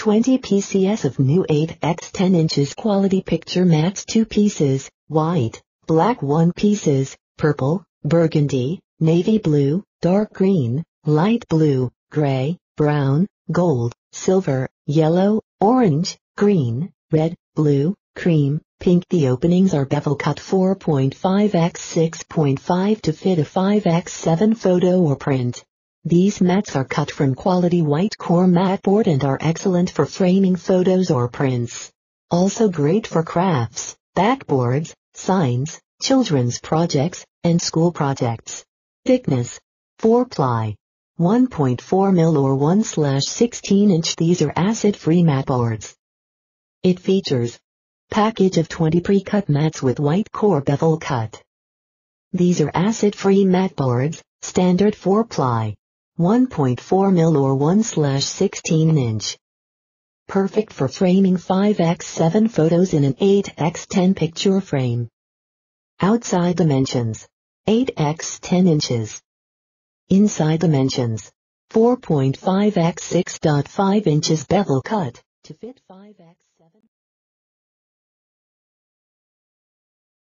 20 PCS of new 8x10 inches quality picture mattes 2 pieces, white, black 1 pieces, purple, burgundy, navy blue, dark green, light blue, gray, brown, gold, silver, yellow, orange, green, red, blue, cream, pink. The openings are bevel cut 4.5x6.5 to fit a 5x7 photo or print. These mattes are cut from quality white core matte board and are excellent for framing photos or prints. Also great for crafts, backboards, signs, children's projects, and school projects. Thickness 4-ply, 1.4 mil or 1/16 inch. These are acid-free matte boards. It features package of 20 pre-cut mattes with white core bevel cut. These are acid-free matte boards, standard 4-ply, 1.4 mil or 1/16 inch. Perfect for framing 5x7 photos in an 8x10 picture frame. Outside dimensions 8x10 inches. Inside dimensions 4.5x6.5 inches bevel cut to fit 5x.